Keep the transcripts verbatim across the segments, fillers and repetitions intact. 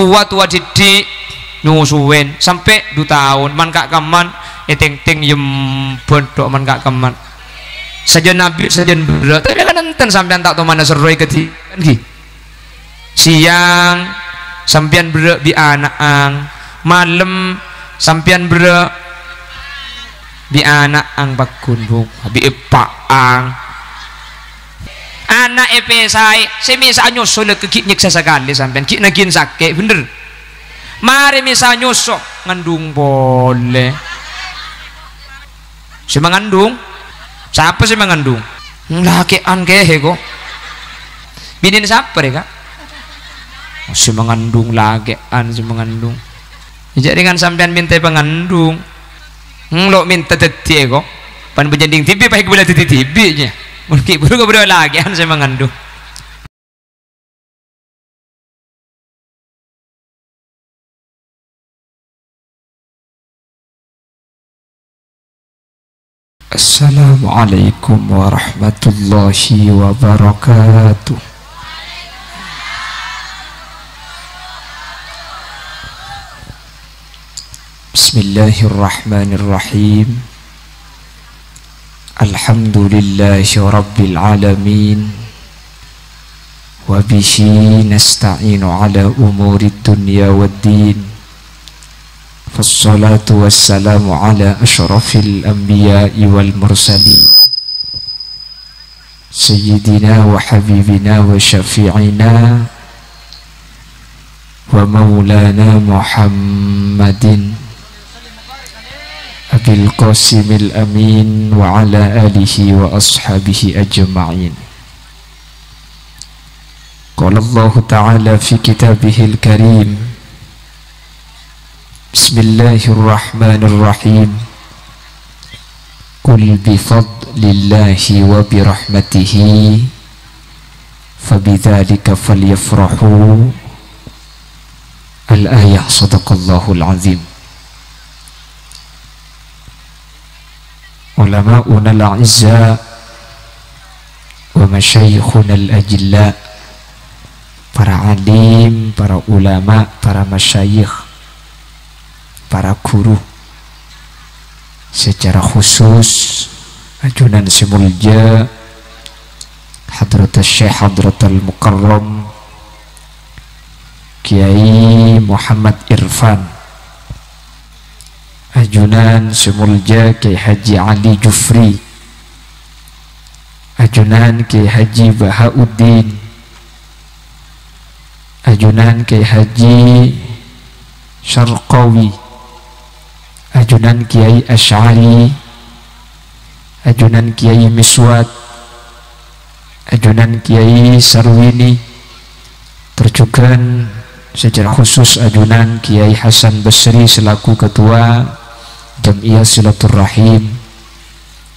tua-tua didik nyusuin sampai dua tahun man kak keman eting-ting yang bodoh man kak keman saja nabi saja berat tapi kan nonton sampean tak tahu mana seru ikut siang sampean berat di anak-ang malam sampean berat di anak-ang bakun buk di epa'ang anak epe saya saya bisa nyusul ke kik nyiksa sekali sampean kik nagin sakit bener mari bisa nyusok ngandung boleh si mengandung siapa si mengandung lakian kehe kok binin siapa ya kak si mengandung lakian si mengandung jadi dengan sampean minta pengandung lo minta teti kok pan penjending tibi pahik boleh titi tibinya mungkin baru kau lakian si mengandung Assalamualaikum warahmatullahi wabarakatuh. Bismillahirrahmanirrahim. Alhamdulillahi rabbil alamin. Wa bihi nasta'inu ala umuri dunya waddin. Fassalatu wassalamu ala ashrafil anbiya'i wal mursalin Sayyidina wa habibina wa syafi'ina wa maulana Muhammadin Abil Qasimil Amin wa ala alihi wa ashabihi ajma'in Qala Allah Ta'ala fi kitabihil karim Bismillahirrahmanirrahim Qul bifadlillahi wa birahmatihi Fabidhalika falyafrahu Al-ayah sadaqallahul azim Ulama'una al-a'izza Wa masyaykhuna al-ajilla Para alim, para ulama, para masyayikh para guru secara khusus ajunan simulja hadratus syekh hadratul mukarram Kiai Muhammad Irfan ajunan simulja Kiai Haji Ali Jufri ajunan Kiai Haji Bahauddin ajunan Kiai Haji Syarqawi ajunan Kiai Asy'ari ajunan Kiai Miswat ajunan Kiai Sarwini terjukan secara khusus ajunan Kiai Hasan Basri selaku ketua Jam'iyah Silaturrahim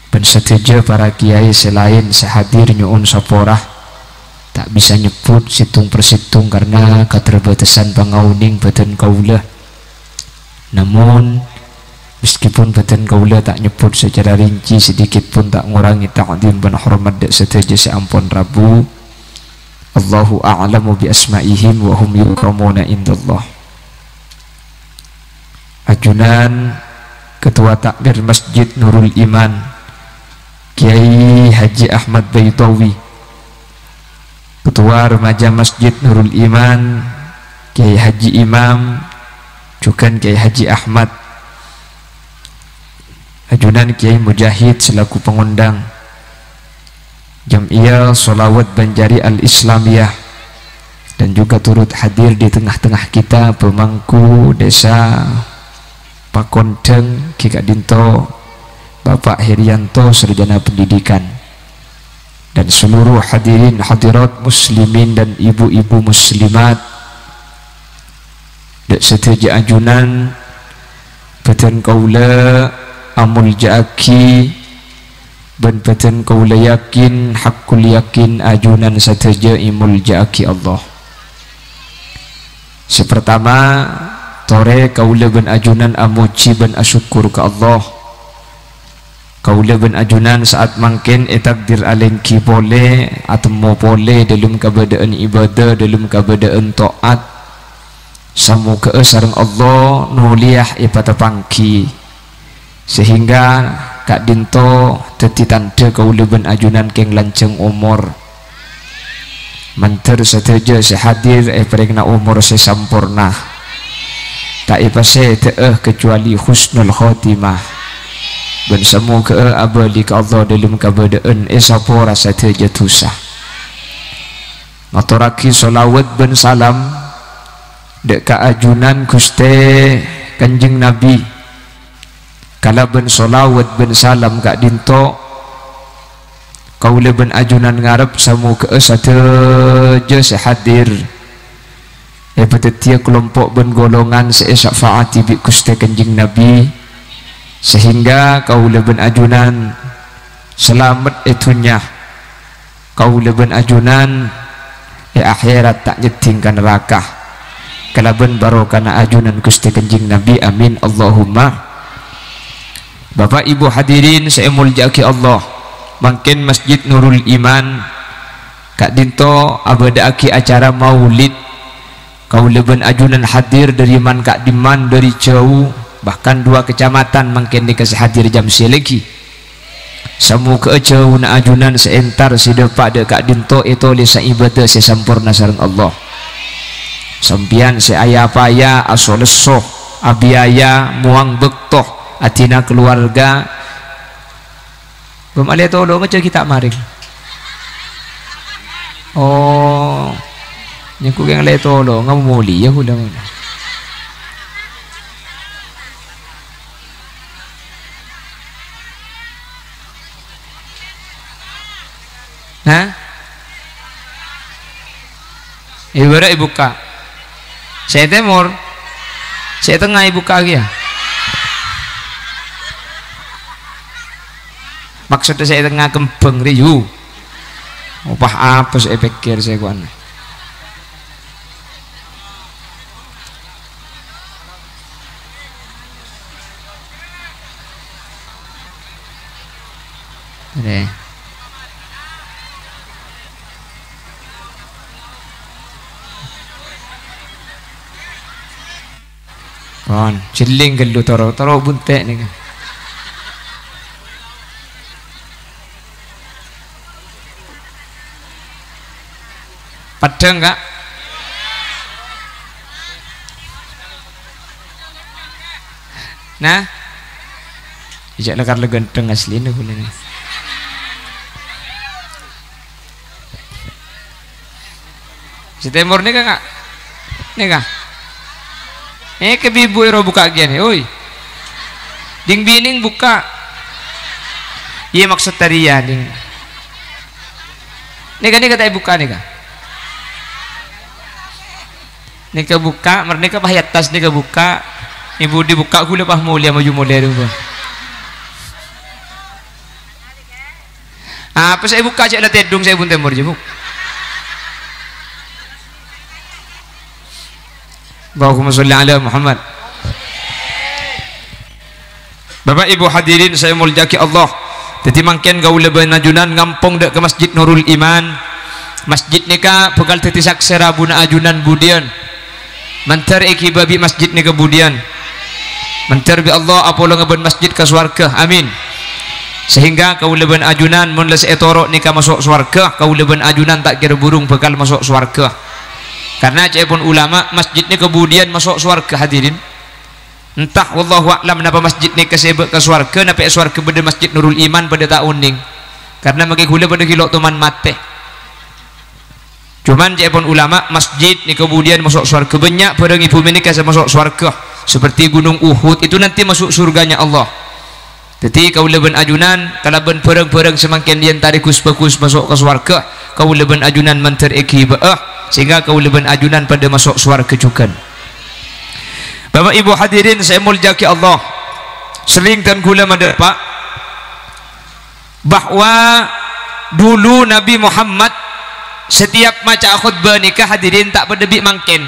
dan setuju para kiai selain sehadir nyuun saporah tak bisa nyebut situng persitung karena keterbatasan pangauning badan kaulah namun meskipun badan kaula tak nyebut secara rinci sedikit pun tak ngurangi ta'zim dan hormat dak seteja seampun Rabu Allahu a'lamu bi asma'ihim wa hum yukramuna indallah ajunan ketua takmir Masjid Nurul Iman Kiai Haji Ahmad Baitawi ketua remaja Masjid Nurul Iman Kiai Haji Imam juga Kiai Haji Ahmad ajunan Kiai Mujahid selaku pengundang Jam'iyah Sholawat Banjari Al-Islamiyah dan juga turut hadir di tengah-tengah kita pemangku desa Pakonteng Kika Dinto Bapak Herianto Sarjana Pendidikan dan seluruh hadirin hadirat muslimin dan ibu-ibu muslimat dan setuju ajunan badan kaula amul ja'aki ben badan kaula yakin hakul yakin ajunan sateja imul ja'aki Allah sepertama tore kaula ben ajunan amuci ben asyukur ke Allah kaula ben ajunan saat mungkin etakdir alengki boleh atau mau boleh dalam keadaan ibadah dalam keadaan taat Semoga sareng Allah nuliah ipatepangki sehingga kak dinto teti tanda kauleben ajunan keng lanceng umur menteru seteja sehadir eperigna umur sesampurna tak ipase teeh kecuali husnul khotimah ben semoga abadi ka Allah dalam kabadaan esapora seteja tusah maturaki solawat ben salam dek ajunan Gusti Kanjeng Nabi kala ben solawat ben salam kak dinto kaula ben ajunan ngarep samoga sateja sehadir epet tiya kelompok ben golongan sesafaati bi Gusti Kanjeng Nabi sehingga kaula ben ajunan selamat etunya kaula ben ajunan e akhirat tak nyeting kan neraka kalaban barokana ajunan Gusti Kanjeng Nabi amin Allahumma. Bapak Ibu hadirin saya muljaki Allah mungkin Masjid Nurul Iman kak dinto abadaki acara maulid kaulaban ajunan hadir dari man kak diman dari jauh bahkan dua kecamatan mungkin dikasih hadir jam selegi semoga jauh na ajunan seentar sidepak de kak dinto itu lisa ibadah sesampurna sareng Allah sampian seaya paya asolesoh abiyaya muang bektoh atina keluarga bemali tolong aja kita maring oh nyaku yang le tolong kamu muli ya udah nah ibarat ibu kak saya temur saya tengah ibu kaki ya maksudnya saya tengah kembang riu opah apa saya pikir saya kuana oke on ciling gelu taro taro buntek nih padang kak nah ijak lekar legenteng asli nih boleh nih si temur nih kak nih kak eh kebibu ero buka gini oi ding bining buka iya maksud tadi ya ding nika nika tak buka nika nika buka merdeka pahayat tas nika buka ibu dibuka aku lepah mulia maju mulia dulu apa saya buka cek latihan dong saya pun temur jebuk Allahumma sholli ala Muhammad. Bapak Ibu hadirin saya muljaki Allah. Jadi mungkin gaula benajunan ngampung dak ke Masjid Nurul Iman. Masjid nika bekal teti saksera buna ajunan budian. Mentar iki babi masjid nika budian. Mentar bi Allah apolo ngeben masjid ke swarga. Amin. Sehingga gaula benajunan mun les etoro nika masuk swarga, gaula benajunan tak kira burung bekal masuk swarga. Karena cek pun ulama masjid ni kemudian masuk swarga hadirin entah wallahu a'lam napa masjid ni kesebek ke swarga napa swarga pada Masjid Nurul Iman pada tak uning karena maki gula pada kilo teman mate cuman cek pun ulama masjid ni kemudian masuk swarga banyak pada ibu ini kasih masuk swarga seperti gunung Uhud itu nanti masuk surganya Allah jadi kau leben ajunan kalau ben perang-perang semakin yang tarik kus-kus masuk ke swarga kau leben ajunan mentar ikibah sehingga kaulaban ajunan pada masuk swarga juga. Bapak Ibu hadirin saya muljaki Allah. Sering dan gula madar Pak bahwa dulu Nabi Muhammad setiap maca khutbah nikah hadirin tak berdebik mangken.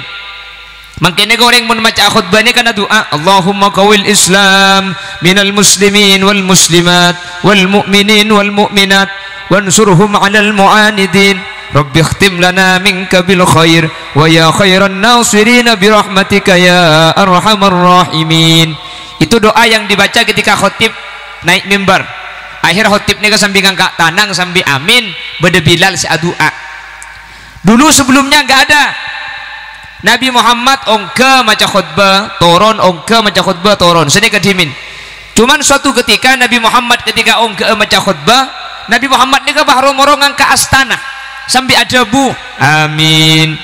Mangkene goreng mun maca khutbah ni kana doa Allahumma qawil Islam minal muslimin wal muslimat wal mu'minin wal mu'minat wansurhum 'alal mu'anidin Rabbi khtim lana minka bil khair wa ya khairan nasirina bi rahmatika ya arhamar rahimin. Itu doa yang dibaca ketika khotib naik mimbar. Akhir khotib nika sambil ngangkat tanang sambil amin bade Bilal seadua. Dulu sebelumnya enggak ada. Nabi Muhammad ongke maca khutbah turun, ongke maca khutbah turun. Sini kedimin. Cuman suatu ketika Nabi Muhammad ketika ongke maca khutbah, Nabi Muhammad nika bahrom-rorongan ke astana. Sampai ada bu amin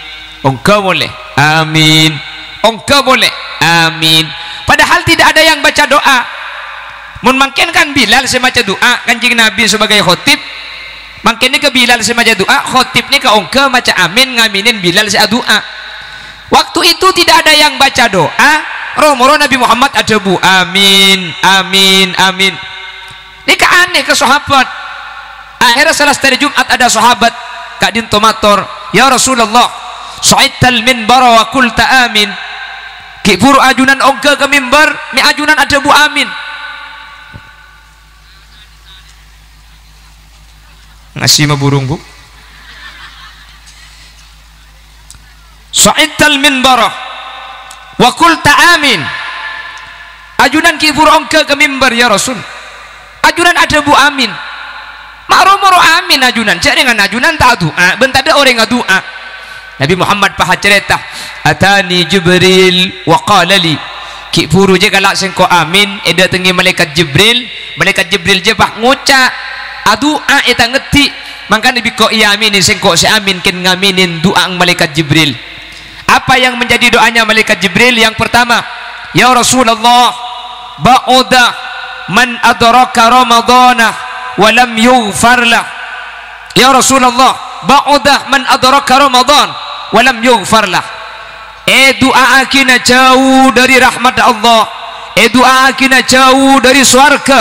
ongka boleh amin ongka boleh amin, padahal tidak ada yang baca doa. Mungkin kan Bilal semaca doa Kanjeng Nabi sebagai khotib, mungkin ke Bilal semaca doa, khotib ini ke ongka maca amin ngaminin Bilal saya doa. Waktu itu tidak ada yang baca doa, romoro Nabi Muhammad ada bu amin amin amin. Ini ke aneh ke sahabat. Akhirnya salah satu Jumat ada sahabat Kak Din Tomator, ya Rasulullah, so'ital minbara wa kulta amin. Kipur ajunan ongga ke mimbar, mi ajunan ada bu amin. Ngasih ma burung bu. So'ital minbara wa kulta amin. Ajunan kipur ongga ke mimbar ya Rasul. Ajunan ada bu amin. Ma'romoro amin ajunan, cak dengan ajunan tak doa, bentar ada orang yang doa. Nabi Muhammad paha cerita, atani Jibril wa qala li, ki puru je galak sengko amin, eda tengi malaikat Jibril, malaikat Jibril je bah ngucak, adu'a eta ngeti, maka Nabi ko iya amin sengko si amin ken ngaminin doa ang malaikat Jibril. Apa yang menjadi doanya malaikat Jibril? Yang pertama, ya Rasulullah, ba'uda man adraka Ramadhanah walam yughfar lah. Ya Rasulullah, ba'udah man adraka Ramadan walam yughfar lah. Eh doa akina jauh dari rahmat Allah, eh doa akina jauh dari swarga.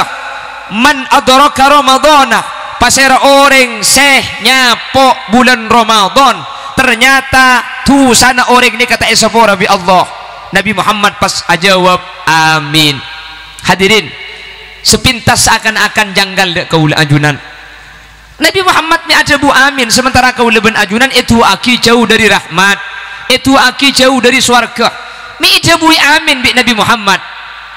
Man adraka Ramadan, pasir orang seh nyapok bulan Ramadan, ternyata tu sana orang ni kata esapora bi Allah. Nabi Muhammad pas ajawab amin. Hadirin, sepintas seakan-akan janggal kaula ajunan. Nabi Muhammadnya ada bu amin, sementara kaula ben ajunan itu aki jauh dari rahmat, itu aki jauh dari swarga. Mi jabui amin bi Nabi Muhammad.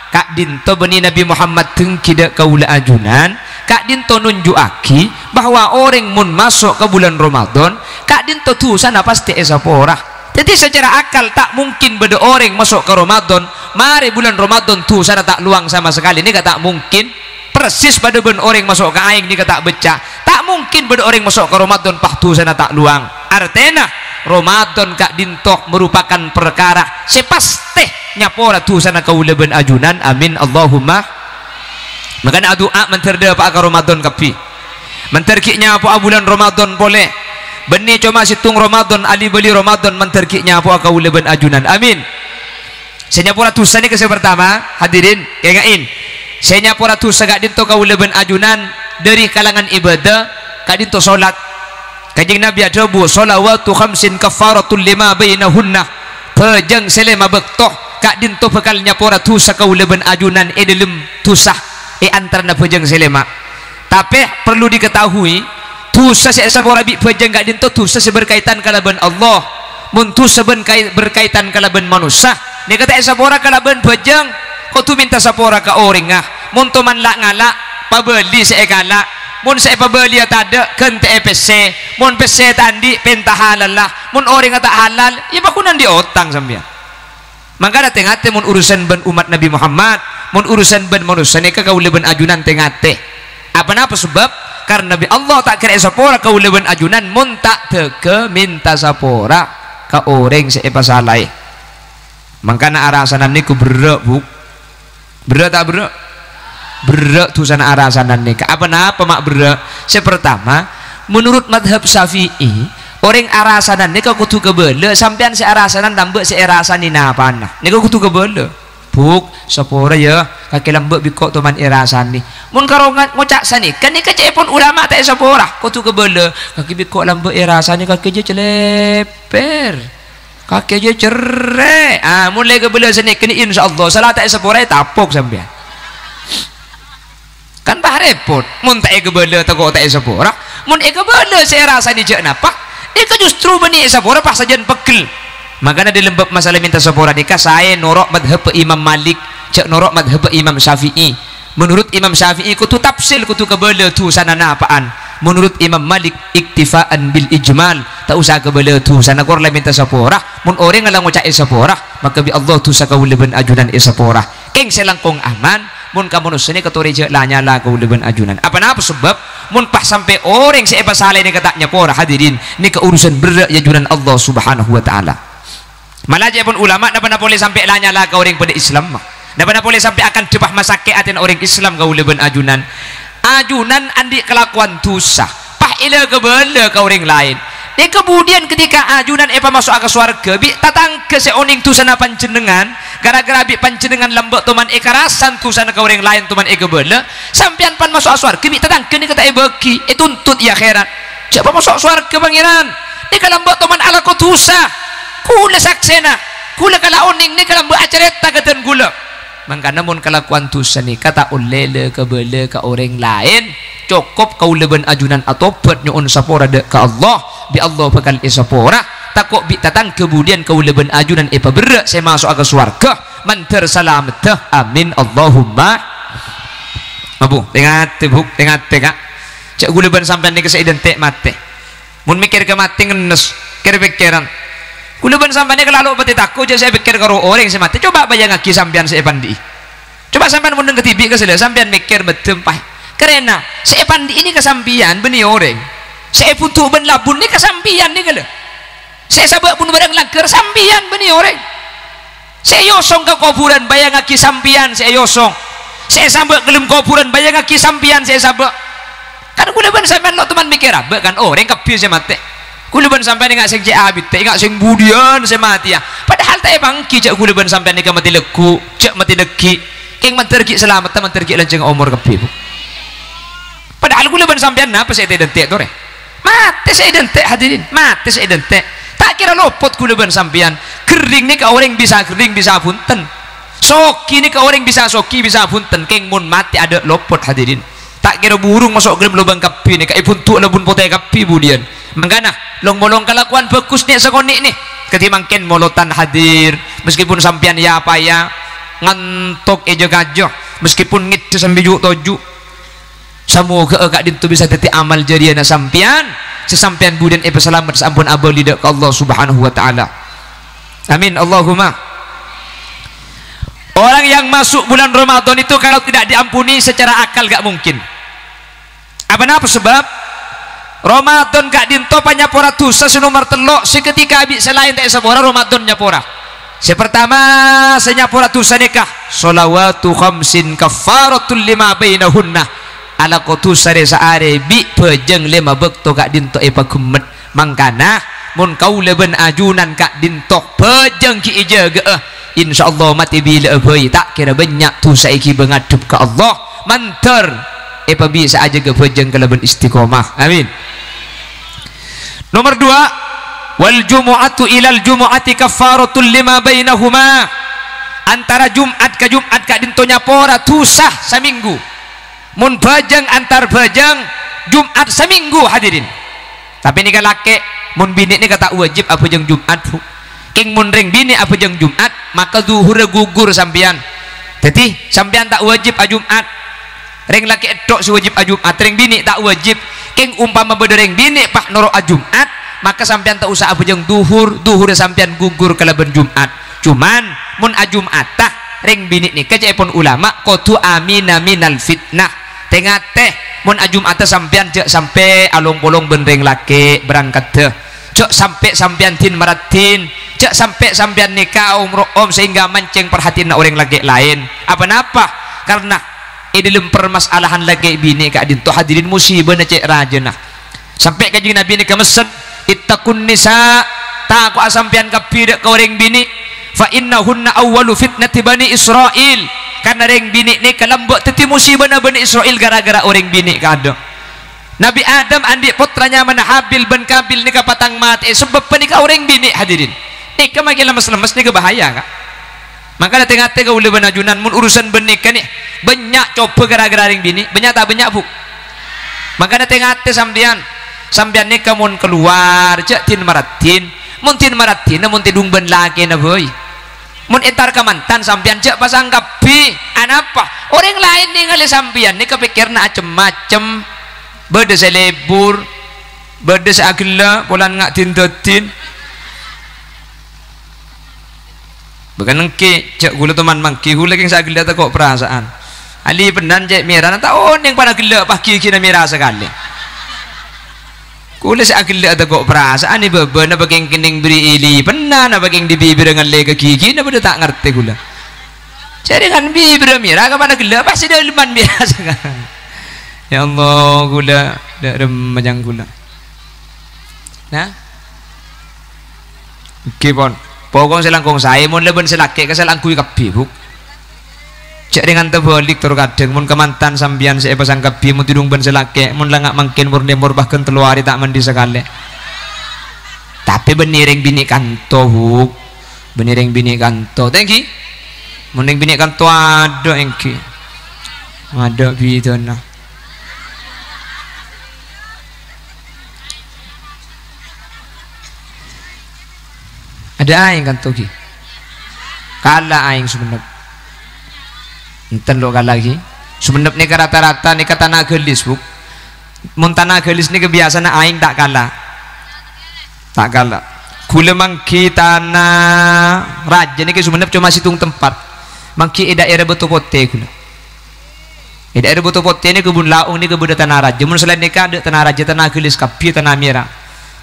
Kak dinto beni Nabi Muhammad teng kida kaula ajunan, Kak dinto nunjuk aki bahwa orang mun masuk ke bulan Ramadan, Kak dinto tu sana pasti esapora. Jadi secara akal tak mungkin beda orang masuk ke Ramadan, mari bulan Ramadan tu sana tak luang sama sekali. Ini tak mungkin. Persis pada benda orang masuk ke aing ini tak becah. Tak mungkin beda orang masuk ke Ramadan pah tu sana tak luang. Artena Ramadan Kak Dintok merupakan perkara sepasteh nyapora tu sana kau leben ajunan. Amin Allahumma. Makanya doa menterda pak Ramadan kapi. Menterkiknya apa bulan Ramadan boleh. Benih cuma situng Ramadan, ali beli Ramadan menterkiknya apa kau leben ajunan. Amin. Senyapura tuh sani kesel pertama hadirin kengain. Senyapura tuh segak dinto kau leben ajunan dari kalangan ibadah kadinto solat. Kanjeng Nabi ada bu solawatu khamsin kafaratul lima bainahunna. Pejeng selema bektoh kadinto bekal nyapura tuh sakau leben ajunan edelem tusah e antarna pejeng selema. Tapi perlu diketahui. Tusa seorang rabi pejangga dinto tusa seberkaitan kalaban Allah, muntu sebenkai berkaitan kalaban manusia. Dia kata seorang kalaban pejang, kau tu minta seorang ke orangah, muntu manlak ngalak, pabeli seekala, mun seepabeli tak ada, kente P C, mun P C tandi pentah halal lah, mun orang tak halal, ya bakunan di otang sambil. Maka ada tengate mun urusan ben umat Nabi Muhammad, mun urusan ben manusia, neka kau leben ajunan tengate. Apa-apa sebab? Karena Nabi Allah tak kira sapora kau leban ajunan mun tak teke minta sapora ka orang seepa salai. Mangkana arah sanan niku berek bu, berek tak berek, berek tu sana arah sanan nika. Apa napa mak berek? Sepertama, menurut madhab Syafi'i, orang arah sanan nika kutu kebele sampean se arah sanan tambah se arah sanina apa nah? Nika kutu kebele. Buk sepora ya kaki lembek bikok teman irasan ni mun karongat ngocak sani kan ni kece pun ulama tak sepora kutu kebele kaki bikok lembek irasan ni kaki je celeper kaki je cerai ah mulai kebele sani kini insyaallah salah tak sepora tapok sampean kan bah repot mun tak kebele tak tak sepora mun kebele saya rasa ni je napa itu justru bani sapura pas saja pekel. Makanya di lembab masalah minta sapura nikah saya norok madhab Imam Malik, cek norok madhab Imam Syafi'i. Menurut Imam Syafi'i kutu tafsir kutu kebele tu sana napaan. Menurut Imam Malik iktifaan bil ijmal, tak usah kebele tu sana korla minta sapura. Mun orang ngalang ucap sapura, maka bi Allah tu sakau leben ajunan sapura. Keng selangkong aman. Mun kamu nusani keturija lanya lagu leban ajunan. Apa napa sebab? Mun pas sampai orang siapa salah ini katanya pora hadirin. Ini keurusan berat ya ajunan Allah Subhanahu Wa Taala. Malah pun ulama dapat boleh sampai lanya lagu orang pada Islam. Dapat boleh sampai akan cepah masakiatin orang Islam kau leban ajunan. Ajunan andik kelakuan dosa. Pah ilah kebela ke orang lain. Dan kemudian ketika ajunan epa masuk ke swarga bi tatang ke seoning tu sana panjenengan gara-gara bi panjenengan lembek teman eka rasan tu sana ke orang lain teman eka bela sampean pan masuk swarga bi tatang kene kata ebeki e tuntut ya akhirat siapa masuk swarga pangeran ni kalau lembek teman ala kutusa kula saksena kula kala oning ni kalau mbak acareta keten gula mangka namun kelakuan dosa ni kata ulele ke bela ke orang lain cukup kau leban ajunan atau bet nyuun sapora dek ke Allah bi Allah bakal isapora takok bi tatang kemudian kau leban ajunan epa berak saya masuk ke surga man tersalamatah amin Allahumma abu ingat tebuk ingat teka cek gue leban sampai ni keseidan tek mate mun mikir ke mati ngenes kira pikiran gue leban sampai ni kelalu beti takut jadi saya pikir karo orang saya mati coba bayang lagi sampean saya pandi coba sampean mundeng ketibi keselah sampean mikir betempah karena saya pandi ini kesampian benih orang saya putu ben labun ini kesampian ini kalau saya sabak pun barang langker sampian benih orang saya yosong ke kuburan bayang aki sampian saya yosong saya sabak gelem kuburan bayang aki sampian saya sabak kan kuleban sampean lo teman mikir abak kan orang kebis saya mati kuleban sampean ingat sing abit ingat sing budian saya mati ya padahal tak bangki cak kuleban sampean ingat mati leku cak mati leki yang mentergi selamat teman tergi lenceng umur kebis padahal aku leban sampean napa saya identik tore mati saya identik hadirin mati saya identik tak kira lopot ku leban sampean kering ni ke orang bisa kering bisa punten soki ni ke orang bisa soki bisa punten keng mun mati ada lopot hadirin tak kira burung masuk gelem lubang kapi ni ke puntuk lebun potai kapi budian mangkana long-molong kelakuan bagus ni sekonik ni ketimbang ken molotan hadir meskipun sampean ya apa ya ngantok eja gajoh meskipun ngit sembijuk tojuk semoga agak dintu bisa teti amal jariana sampian sesampian budan epa selamat sampun abal lidak ke Allah Subhanahu Wa Taala amin Allahumma orang yang masuk bulan Ramadan itu kalau tidak diampuni secara akal gak mungkin apa napa sebab Ramadan gak dintu panyapora tusa senomor telok seketika abis selain tak sabora Ramadan nyapora sepertama senyapora tusa nikah solawatu khamsin kafaratul lima bainahunna ala kotu sare saare bi pejeng lima bekto kak dinto epa gumet mangkana mun kau leben ajunan kak dinto pejeng ki ija ge insyaallah mati bila aboi tak kira banyak tu saiki bengadup ke Allah manter epa bisa aja ge pejeng keleben istiqomah amin nomor dua wal jumu'atu ilal jumu'ati kafaratul lima bainahuma antara Jumat ke Jumat kak dinto nyapora tusah seminggu mun bajang antar bajang Jumat seminggu hadirin tapi ini kan laki mun bini ini kata wajib apa jeng Jumat king mun ring bini apa jeng Jumat maka zuhur gugur sampian jadi sampian tak wajib a Jumat ring laki edok si wajib a Jumat ring bini tak wajib king umpama beda ring bini pak noro a Jumat maka sampian tak usah apa jeng duhur duhur sampian gugur kalaban Jumat cuman mun a Jumat tak ring bini nikah pun ulama kotu amina minal fitnah tengah teh mun ajumata sampean cek sampai along-bolong benreng laki berangkat deh cek sampai sampean tin maratin cek sampai sampean nikah umroh om sehingga mancing perhatian orang laki lain apa napa karena ini dalam permasalahan laki bini kak dinto hadirin musibah cek rajenah sampai kaji nabi nikah mesen ittaqun nisa takwa sampean kapidak ke orang bini fa innahunna awwalu fitnati bani Israil karena orang bini ni kelembok teti musibah bani Israel gara-gara orang bini kada Nabi Adam andik putranya mana Habil bin Kabil ni kapatang mati sebab penikah orang bini hadirin ni makin lemes-lemes ni bahaya kak makanya tengah-tengah kau leban ajunan mun urusan bernikah ni banyak coba gara-gara orang bini banyak tak banyak bu makanya tengah-tengah sampean sampean nika mun keluar jak tin maratin mun tin maratin mun tidung ben laki na boy mun entar ka mantan sampean jak pasang kapi anapa orang lain ningali sampean nika pikirna acem-macem beda selebur beda seagla polan ngak tin tin bukan nengke jak gula teman mangki gula king seagla tak kok perasaan Ali pendan cek merah nata oh neng pada gelap pagi kira merah sekali kulis agil ada kok perasaan ni beban apa yang kening beri ili pendan apa yang dibibir dengan lega gigi napa dia tak ngerti gula cari kan bibir merah kepada gelap pasti dia leman biasa kan ya Allah gula dah remajang gula nah kipon pokong selangkong saya mohon leben selakek keselangkui kabibuk cek dengan terbalik terkadang mun kemantan sambian saya pasang kebi mun tidung ben selake mun langak mangkin murni mur bahkan telu hari tak mandi sekali tapi beniring bini kanto huk beniring bini kanto thank you mending bini kanto ada thank you ada bidana ada aing kanto ki kalah aing sebenarnya enten lo lagi sebenarnya ke rata-rata nih kata tanah gelis buk mun tanah gelis nih kebiasaan aing tak kalah tak kalah gula mangki tanah raja nih sebenarnya cuma situng tempat mangki eda era betul pote gula eda era betul pote nih kebun laung nih kebun tanah raja mun selain nih ada tanah raja tanah gelis kapi tanah merah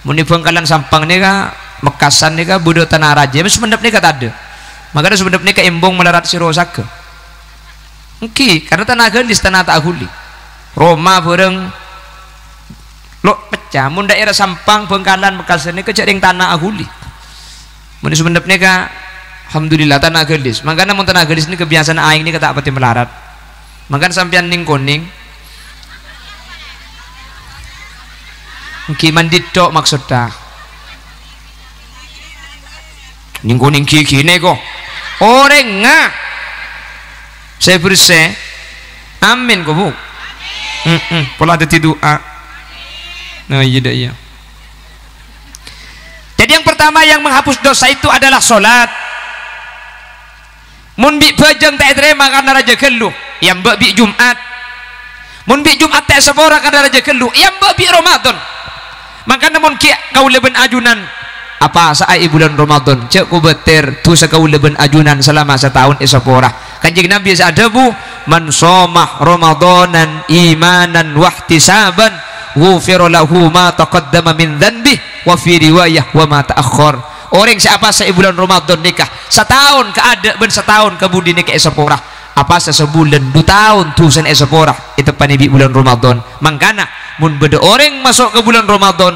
mun di Bangkalan sampang nih Mekasan nih budak tanah raja sebenarnya nih kata ada makanya sebenarnya nih keimbong melarat sirosake Oke, karena tanah gelis tanah tak huli. Roma bareng lo pecah. Mun daerah Sampang, Bangkalan, Mekasan ni kejering tanah ahuli. Mun sebenarnya ka, alhamdulillah tanah gelis. Makanya mun tanah gelis ni kebiasaan aing ni kata apa tim melarat. Makanya sampean ning kuning. Oke, mandi tok maksudnya. Ning kuning gigi ni ko. Orang ngah. Saya bersih, amin kau bu, pola hati doa, nah iya dah iya. Jadi yang pertama yang menghapus dosa itu adalah solat. Munbi bajang tak terima karena raja keluh, yang babi Jumat. Munbi Jumat tak sepora karena raja keluh, yang babi Ramadan. Maka namun kia kau leben ajunan. Apa saat bulan Ramadan cek ku beter tu sekau leben ajunan selama setahun isapora kanjeng Nabi ada bu man somah Ramadanan imanan wahtisaban ghufira lahu ma taqaddama min dhanbihi wa fi riwayah wa ma ta'akhkhar orang siapa saat bulan Ramadan nikah setahun ke ada ben setahun kebudi nikah isapora apa sesebulan dua tahun tusen isapora itu panibi bulan Ramadan mangkana mun beda orang masuk ke bulan Ramadan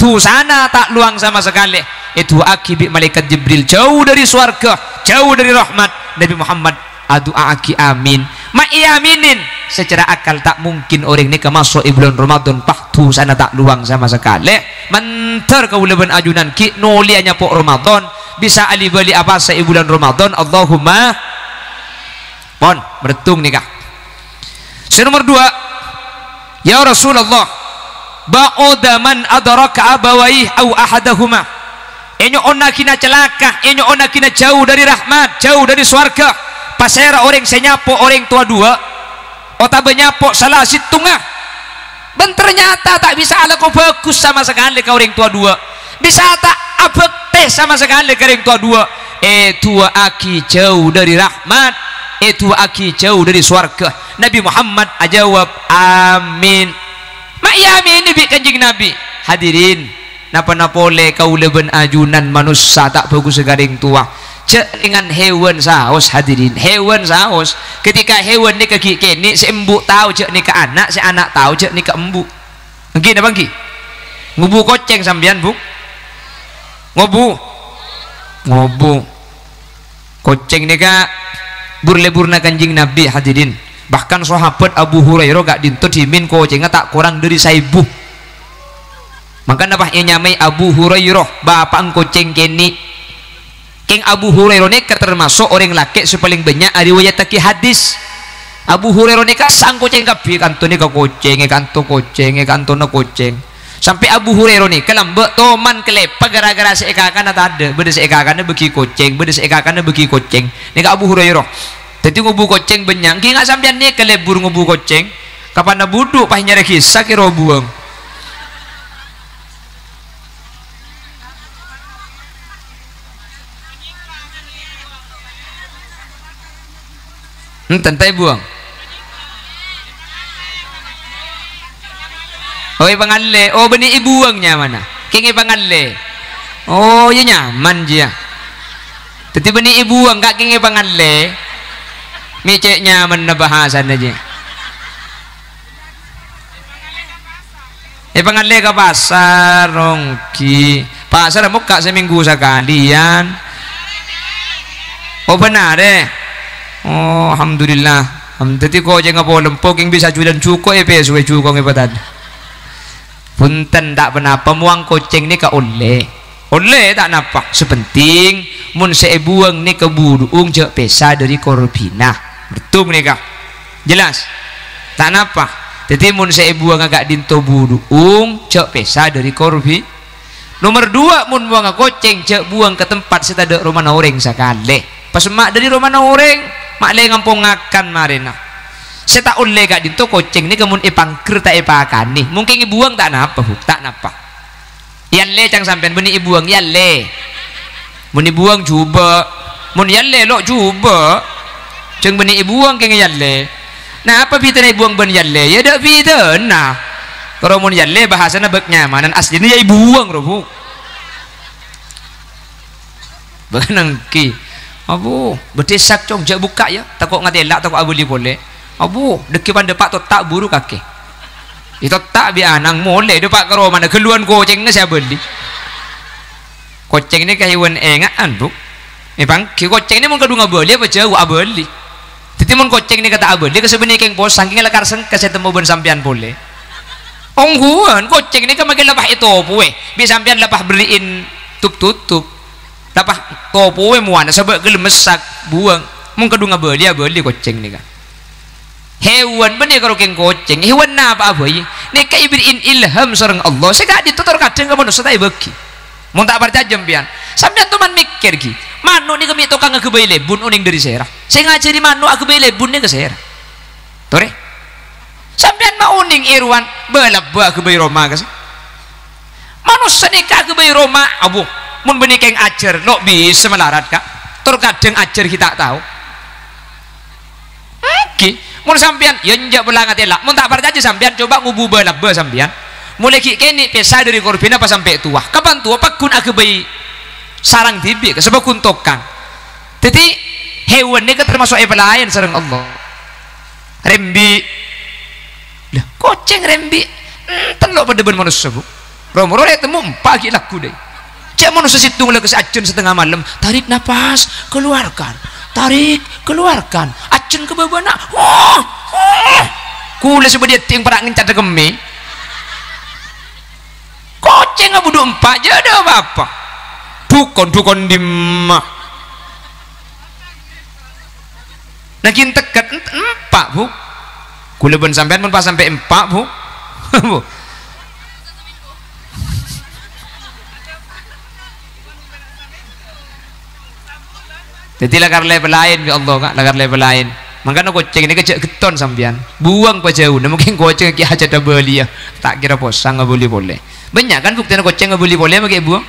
tu sana tak luang sama sekali itu aki bi malaikat Jibril jauh dari swarga jauh dari rahmat Nabi Muhammad adu'a aki amin ma'iyaminin secara akal tak mungkin orang ini kemasuk bulan Ramadan pahtu sana tak luang sama sekali mentar kaulaban ajunan ki nulianya po Ramadan bisa alibali apa sa'i bulan Ramadan Allahumma pon bertung nikah si nomor dua ya Rasulullah ba'oda man adaraka abawaih au ahadahuma enyo ona kina celaka enyo ona kina jauh dari rahmat jauh dari swarga pasera orang senyapo orang tua dua otabe nyapo salah situngah ben ternyata tak bisa ala kau bagus sama sekali ke orang tua dua bisa tak abek teh sama sekali ke orang tua dua eh tua aki jauh dari rahmat eh tua aki jauh dari swarga Nabi Muhammad ajawab amin Ma'iyami ini kanjeng Nabi hadirin napa-napole kau leben ajunan manusia tak bagus segaring tua cek dengan hewan saos hadirin hewan saos ketika hewan ni kaki kini si embuk tahu cek ni ke anak si anak tahu cek ni ke embuk nggi apa nggi ngubu koceng sambian buk ngobu ngobu koceng ni kak burleburna kanjeng Nabi hadirin bahkan sahabat Abu Hurairah gak dintut himin kocengnya tak kurang dari saibu maka napahnya nyamai Abu Hurairah bapak koceng kini King Abu Hurairah ini termasuk orang laki sepaling banyak riwayat taki hadis Abu Hurairah ini sang koceng kabi kanto ini koceng kanto koceng kanto koceng Sampai Abu Hurairah ni kelam toman kelepa gara-gara seekakan atau ada benda seekakannya begi koceng benda seekakannya begi koceng ni Abu Hurairah tadi ngubu koceng benyang kini sampean ni kelebur ngubu koceng kapan buduk pahnya reki sakira buang hmm tentai buang oi pangale, oh beni ibuangnya mana? Kenge pangale. Oh iya nyaman dia. Teti beni ibuang kak kenge pangale. Micek nyaman na bahasan aja. Eh pangale ke pasar rongki. Pasar mau kak seminggu sekalian. Oh benar deh. Oh alhamdulillah. Am teti ko je ngapo lempok yang bisa jualan cuko e pesuwe cuko nge patad. Punten tak pernah pemuang koceng ni ke oleh oleh tak nampak sepenting mun sebuang ni ke burung je pesa dari korbina betul ni kak jelas tak nampak jadi mun sebuang agak dinto burung je pesa dari korbi nomor dua mun buang koceng je buang ke tempat serta ada rumah orang sekali pas mak dari rumah orang mak le ngampung akan marina saya tak oleh kak dinto koceng ni kemun ipangker tak ipakan nih mungkin ibuang tak napa tak napa yan le cang sampean beni ibuang yan le mun ibuang cuba mun yan le lok cuba ceng beni ibuang keng yan le nah apa pita na ibuang ben yan le ya dak pita nah kalau mun yan le bahasana bek nyamanan aslinya ya ibuang robu benang ki abu betesak cong jak buka ya takok ngatelak takok abu li boleh abu dekipan depak tu tak buru kaki itu tak biar nang mulai depak ke rumah keluhan koceng ni saya beli koceng ni kehiwan engaan buk memang koceng ni mungkin kedua beli apa jauh abeli tetapi mungkin koceng ni kata abeli kesebenarnya keng pos saking lekar sen kesetemuan sampian boleh ongguan koceng ni kemakin lepas itu puwe bisa sampian lepas beliin tutup tutup lepas topowe muan sebab gelemesak buang mungkin kedua beli abeli koceng ni kan hewan benih kalau keng koceng hewan apa apa ini neka ibrin ilham serang Allah segala ditutur kadang kamu nusa tak ibaki mau tak percaya jempian sampai teman mikir ki mano ni kami tukang agebai lebun uning dari serah saya ngajari mano agebai lebun ni ke serah tore sampai mau uning irwan balap buah agebai Roma ke manusia neka agebai Roma abu mun benih keng ajar lo bisa melarat kak terkadang ajar kita tahu ki mun sampean yen jak belangat elak mun tak percaya sampean coba ngubu belebe sampean mulai ki kene pesa dari korbina pas sampai tua kapan tua pakun agebai sarang tibi sebab kuntokan jadi hewan ni termasuk epelayan sareng Allah rembi lah koceng rembi telok pada ben manusia bu romoro le temu pagi laku deh cek manusia situng le kesacun setengah malam tarik nafas keluarkan tarik keluarkan acun ke bawah nak oh, oh. Kulis sebab dia ting perak ngencat kemi koceng abu duduk empat je ada apa-apa dukon dukon dimah nakin tekat empat bu kule ben sampean pun pas sampai empat bu bu jadi lagar level lain ya Allah kak lagar level lain makanya koceng ini kecil geton sampean buang ke jauh mungkin koceng kia aja dah beli ya tak kira posang nggak boleh boleh banyak kan buktinya koceng nggak boleh boleh pakai buang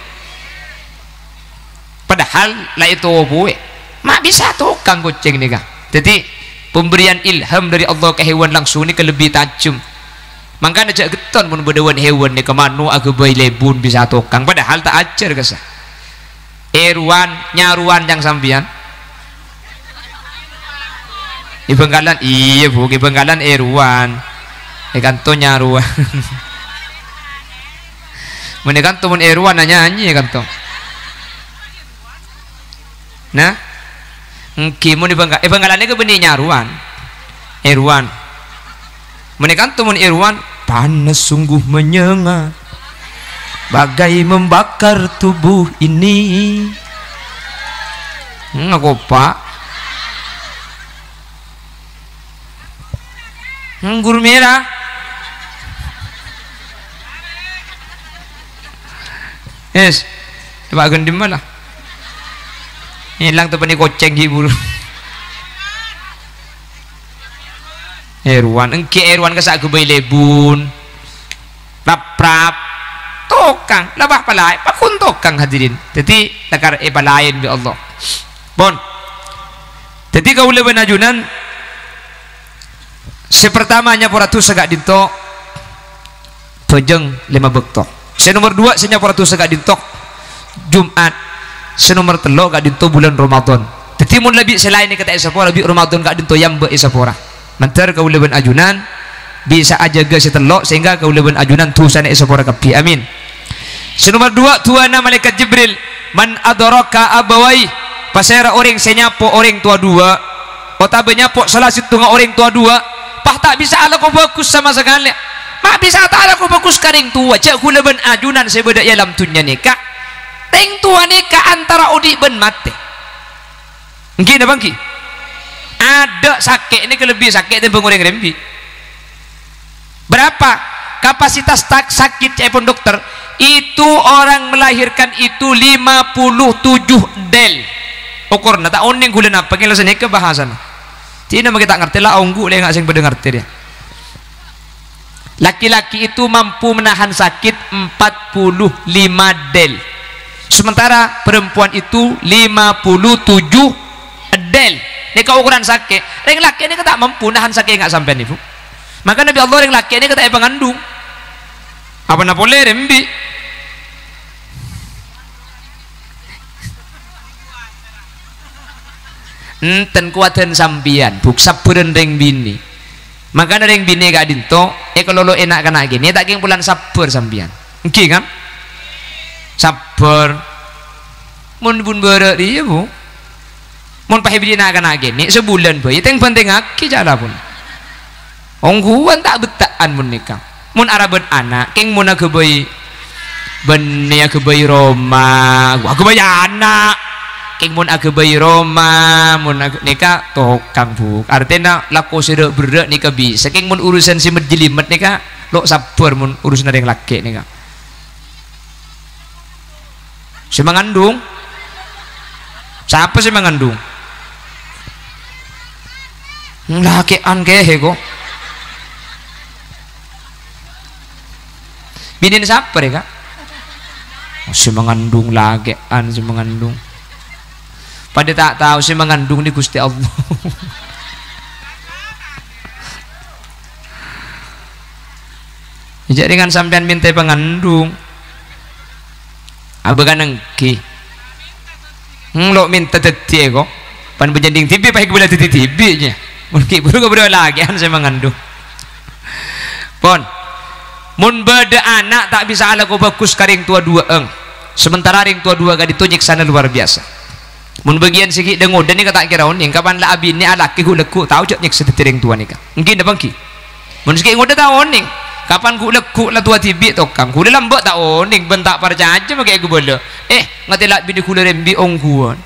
padahal lah itu buwe mak bisa tukang koceng ini kak jadi pemberian ilham dari Allah ke hewan langsung ini kelebih tajam makanya aja geton pun berdewan hewan ini kemana aku bayi lebun bisa tukang padahal tak ajar kesah Irwan nyaruan yang sampean di Bangkalan iya bu di Bangkalan Irwan di kantor nyaruan menekan temen Irwan nyanyi kantor nah mungkin di Bangkalan eh Bangkalan ini benih nyaruan Irwan menekan temen Irwan panas sungguh menyengat bagai membakar tubuh ini ngaku pak nggur merah Yes, tempat gendem malah. Hilang tempat ni koceng hibur. Erwan, engke Erwan kesak gubay lebun, laprap, tokang, labah palai, pakun tokang hadirin. Jadi takar ebalain bi Allah. Bon. Jadi kau lebih najunan. Sepertamanya poratu segak dintok, pejeng lima bektok. Se nomor dua senya poratu segak dintok Jumat. Se nomor telo gak dintok bulan Ramadan. Jadi mun lebih selain kata esapora lebih Ramadan gak dintok yang be esapora. Mentar kau leben ajunan bisa aja ge setelok sehingga kau leben ajunan tu sana esapora kapi. Amin. Se nomor dua tuana malaikat Jibril man adaraka abawai pasera orang senyapo orang tua dua. Otabenya pok salah situ ngak orang tua dua. Pah tak bisa Allah kau fokus sama sekali. Mak bisa tak Allah kau fokus karing tua. Cak gula ben ajunan sebeda dalam tunya nikah. Teng tua nikah antara odi ben mati. Mungkin apa mungkin? Ada sakit ini kelebih sakit dan pengurang rembi. Berapa kapasitas tak sakit cak pun dokter? Itu orang melahirkan itu lima puluh tujuh del. Ukurna tak oning gula napa? Kalau saya nikah bahasan. Cina mungkin tak ngerti lah, onggu leh nggak sih pada ngerti dia. Laki-laki itu mampu menahan sakit empat puluh lima del, sementara perempuan itu lima puluh tujuh del. Ini kau ukuran sakit. Yang laki ini tak mampu nahan sakit nggak sampai nih bu. Maka Nabi Allah yang laki ini kata yang pengandung. Apa nak boleh rembi? Enten kuatan sampian buksa puren ring bini maka ring bini gak dinto eh kalau lo enak kena gini tak keng pulang sabar sampian oke kan sabar mun bun berak dia bu mun pahe bini nak kena gini sebulan bayi yang penting aki cara pun ongguan tak betaan mun nikah mun araban anak keng mun aku bayi benih aku bayi Roma aku bayi anak keng mun aga bayi Roma mun aga nikah tokang buk artinya laku sudah berat nikah bisa keng mun urusan si medjelimet nikah lo sabar mun urusan ada yang laki nikah si mengandung siapa si mengandung lakian kehe kok binin sabar ya kak si mengandung lakian si mengandung pada tak tahu saya mengandung di Gusti Allah. Jadi dengan sampean minta pengandung, apa kan engki? Lo minta teti kok, pan berjanding tibi pakai gula teti tibinya. Mungkin baru kau berdoa lagi kan saya mengandung. Pon, mun beda anak tak bisa ala kau bagus karing tua dua eng. Sementara ring tua dua gak ditunjuk sana luar biasa. Mun bagian sikit dengo dan ni kata kira oning kapan la abi ni ala ke leku tahu cak nyek sedetering tua nikah mungkin dah bangki mun sikit ngoda tahu oning kapan ku leku la tua tibi tokang ku dalam bak tak oning bentak parca aja pakai ku bola eh ngati la bini ku rembi ongguan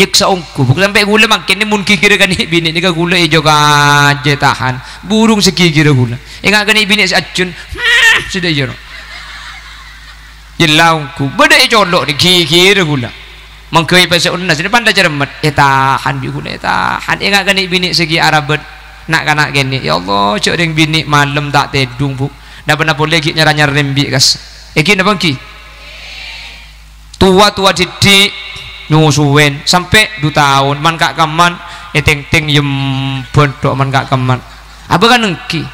nyek saongku bukan sampai gula makin ni mun kira kan bini ni ka gula ijo kaje tahan burung sikit kira gula ingat kan bini acun sudah jero jelangku beda colok ni kira gula mengkui pasal unas ini pandai cermat etahan biuku etahan ingat kene bini segi Arabet nak kanak kene ya Allah cok ring bini malam tak tedung bu dah pernah boleh gik nyaranyar rembi kas iki napa ki tua-tua didik nyusuwen sampai dua tahun man kak kaman eteng-teng yem bodok man kak kaman apa kan engki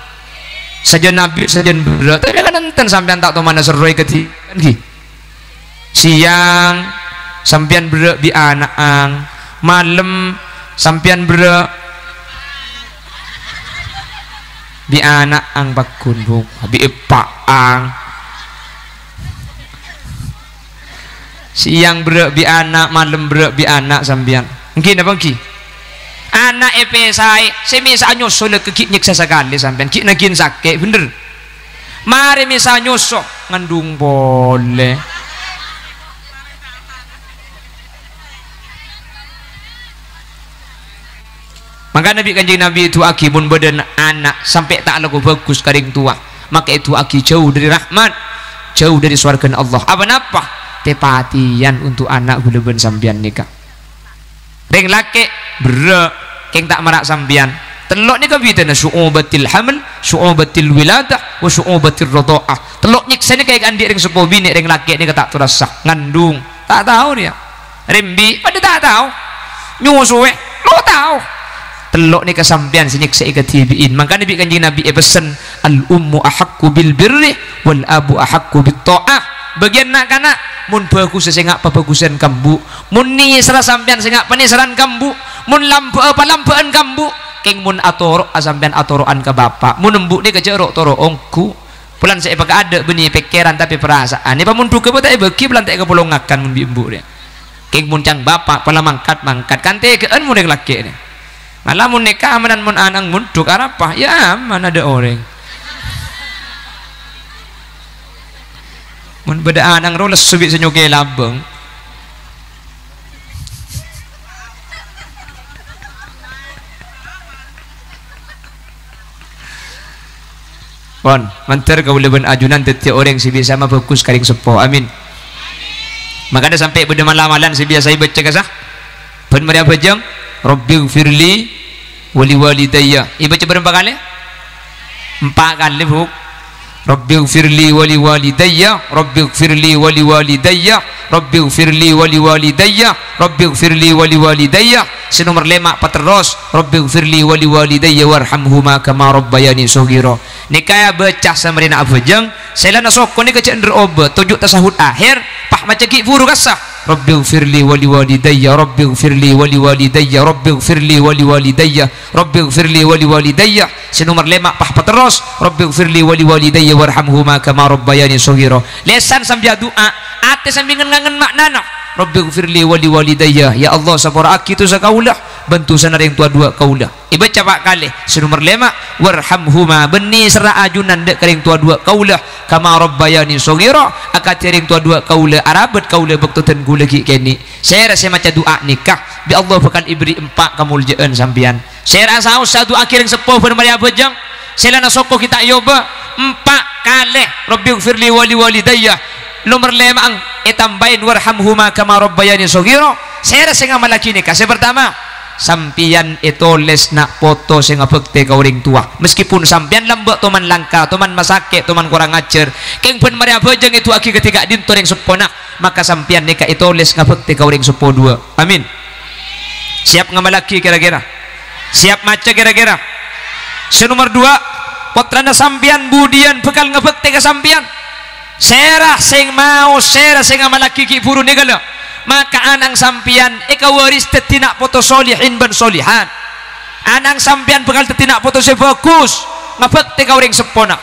sajen nabi sajen berat tapi kan enten sampean tak tahu mana seroi keti siang sampian berak bi anak ang malam sampian berak bi anak ang bakun buk bi epak ang siang berak bi anak malam berak bi anak sampian mungkin apa mungkin anak epesai semisa nyusul kekik nyiksa sekali sampian kik nagin sakit bener mari misa nyusul ngandung boleh maka Nabi kanjeng Nabi itu aki pun badan anak sampai tak laku bagus karing tua maka itu aki jauh dari rahmat jauh dari swarga Allah apa napa tepatian untuk anak guleben sambian nikah ring laki berak keng tak marak sambian telok nikah bitana su'ubatil hamil su'ubatil wiladah wa su'ubatil roto'ah telok nyiksa nikah yang andik ring sepuh bini ring laki nikah tak terasa ngandung tak tahu dia rimbi pada tak tahu nyusuwe lo tahu telok ni kesampian senyik seikatibiin makanya bi kanjeng Nabi pesen al ummu ahakku bil birri wal abu ahakku bit ta'ah bagian nak kanak mun bagus sesengak pabagusan kambu mun ni serah sampian sengak penisaran kambu mun lampu apa lampaan kambu keng mun atorok asampian atoroan ke bapak mun embuk ni kecerok toroongku pulan saya pakai ada benih pikiran tapi perasaan ni pamun duka pun tak bagi pulan tak kepolongakan mun bi embuk dia keng mun cang bapak pala mangkat mangkat kan tegaan mun laki ni malah mun nikah amanan mun anang munduk arapah ya mana ada orang mun beda anang roles subik senyukai labeng pon manter kau leben ajunan tetiak orang si biasa mah fokus karing sepo amin makanya sampai beda malam-malam si biasa ibu cekasah pun meriah bejeng Rabbighfirli wali walidayya. Ibu baca berapa kali? Empat kali bu. Rabbighfirli wali walidayya, Rabbighfirli wali walidayya, Rabbighfirli wali walidayya, Rabbighfirli wali walidayya. Senomor lima pateros. Rabbighfirli wali walidayya warhamhuma kama rabbayani shaghira. Nikaya becah samarina afujeng. Selana sokon ni kecender obat tujuh tasahud akhir. Pah macam ki furu kasah. Rabbighfirli wali walidayya Rabbighfirli wali walidayya Rabbighfirli wali walidayya Rabbighfirli wali walidayya senomor lima pah pateros Rabbighfirli wali walidayya warhamhuma kama rabbayani shaghira lesan sambil doa ate sambil ngangen maknana Rabbighfirli wali walidayya ya Allah sabara aki tu sakaulah bantu sana ring tua dua kaulah ibu capa kali senomor lima warhamhuma beni sera ajunan dek ring tua dua kaulah kama rabbayani shaghira akat ring tua dua kaulah arabet kaulah bektu ten lagi kini saya rasa macam doa nikah bi Allah bukan ibri empat kemuliaan sambian saya rasa satu akhir yang sepuh bermari abjang saya lana soko kita yoba empat kali Rabbighfirli wali walidayya nomor lima ang etambain warhamhuma kama rabbayani shaghira saya rasa ngamal lagi nikah saya pertama sampian etoles nak foto sing bekte ka uring tua meskipun sampian lambak toman langka toman masake toman kurang ajar keng ben mari abjeng itu aki ketiga din toring sepona maka sampian nikah etoles ngabekte ka uring sepo dua amin siap ngamalaki kira-kira siap maca kira-kira senomor dua potrana sampian budian bekal ngabekte ka sampian serah sing mau serah sing ngamalaki ki buru nikah maka anang sampian eka waris tetinak foto solihin ben solihan anang sampian bakal tetinak foto sebagus ngabekti kau ring sepona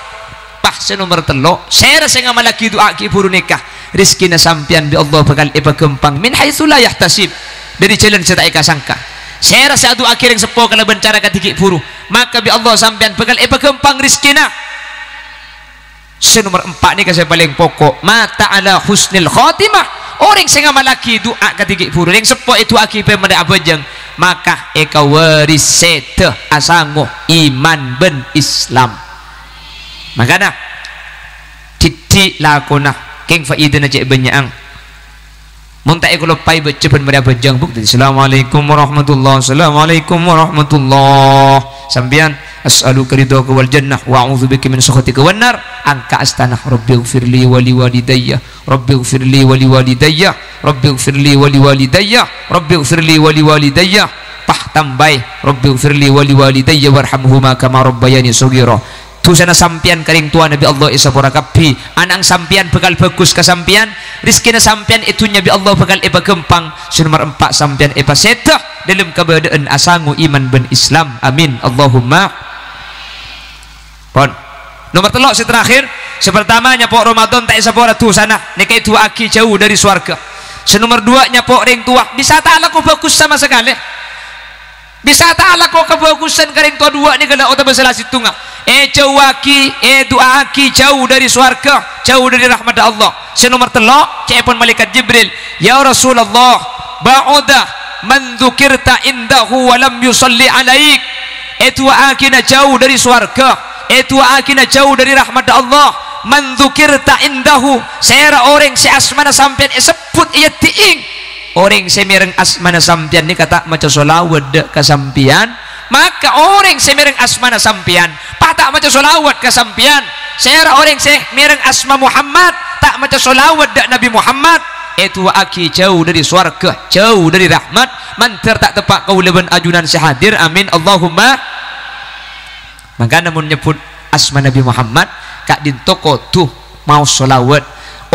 pah senomor telok saya rasa ngamalaki doa ki buru nikah rizkina sampian bi Allah bakal eba gempang min haitsulah yahtasib dari jalan saya tak eka sangka saya rasa doa ki ring sepo kalau bencara katiki buru maka bi Allah sampian bakal eba gempang rizkina senomor empat ni saya paling pokok mata ala husnil khatimah orang sing ngamalaki doa katiki buru yang sepo itu akibat mereka abjeng maka eka waris seteh asango iman ben Islam makana titik lakona keng faidana cek benyaang munta eko lepai baca ben mereka abjeng bukti assalamualaikum warahmatullahi assalamualaikum warahmatullahi sambian as'aluka ridhaka wal jannah wa a'udzubika min sakhatika wan nar angka astanah rabbighfirli wa li walidayya rabbighfirli wa li walidayya rabbighfirli wa li walidayya rabbighfirli wa li walidayya pah tambai rabbighfirli wa li walidayya warhamhuma kama rabbayani shaghira tu sana sampian karing tua Nabi Allah Isa borakapi anang sampian bekal bagus ke sampian rizkina sampian itu Nabi Allah bekal eba gempang senomor empat sampian eba setah dalam keberadaan asangu iman ben Islam amin Allahumma pon nomor telok si terakhir sepertama nyapok Ramadan tak sepora tu sana nikah itu aki jauh dari swarga senomor dua nyapok ring tua bisa tak laku bagus sama sekali bisa tak laku kebagusan ke ring tua dua ni kalau otak berselasi tunggak eh jauh aki eh dua aki jauh dari swarga jauh dari rahmat Allah senomor telok cepon malaikat Jibril ya Rasulullah ba'udah man dzukirta indahu walam yusalli alaik eh dua aki jauh dari swarga itu akina jauh dari rahmat Allah man dzukirta indahu saera orang si asmana sampean sebut iya tiing orang semireng asmana sampean ni kata maca solawat dek kasampian maka orang semireng asmana sampean patak maca solawat kasampian saera orang semireng asma Muhammad tak maca solawat dek Nabi Muhammad itu aki jauh dari swarga jauh dari rahmat manter tak tepak kau leban ajunan sehadir amin Allahumma maka namun nyebut asma Nabi Muhammad kak di toko tuh mau solawat